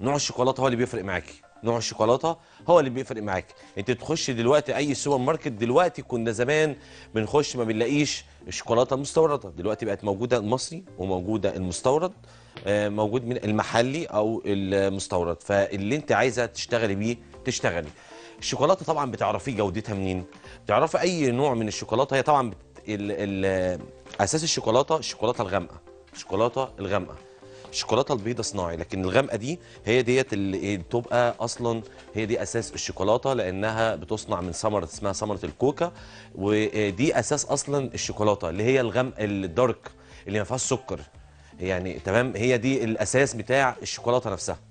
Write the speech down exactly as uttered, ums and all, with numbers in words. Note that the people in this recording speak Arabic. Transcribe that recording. نوع الشوكولاته هو اللي بيفرق معاكي، نوع الشوكولاته هو اللي بيفرق معاكي. انت تخشي دلوقتي اي سوبر ماركت، دلوقتي كنا زمان بنخش ما بنلاقيش الشوكولاته المستورده، دلوقتي بقت موجوده المصري وموجوده المستورد، موجود من المحلي او المستورد، فاللي انت عايزه تشتغلي بيه تشتغلي. الشوكولاته طبعا بتعرفي جودتها منين، بتعرفي اي نوع من الشوكولاته. هي طبعا بت... ال... ال... اساس الشوكولاته الشوكولاته الغامقه، الشوكولاته الغامقه، الشوكولاته البيضاء صناعي، لكن الغامقه دي هي ديت اللي بتبقى اصلا هي دي اساس الشوكولاته، لانها بتصنع من ثمره اسمها ثمره الكوكا، ودي اساس اصلا الشوكولاته اللي هي الغامقه الدارك اللي ما فيهاش سكر، يعني تمام، هي دي الاساس بتاع الشوكولاته نفسها.